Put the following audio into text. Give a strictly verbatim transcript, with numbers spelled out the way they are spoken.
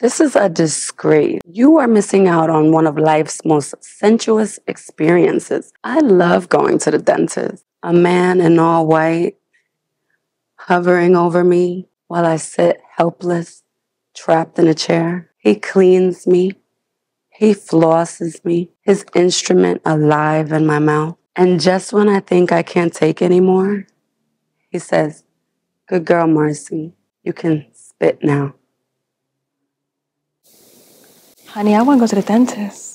This is a disgrace. You are missing out on one of life's most sensuous experiences. I love going to the dentist. A man in all white hovering over me while I sit helpless, trapped in a chair. He cleans me. He flosses me, his instrument alive in my mouth. And just when I think I can't take anymore, he says, "Good girl, Marcy. You can spit now." Honey, I want to go to the dentist.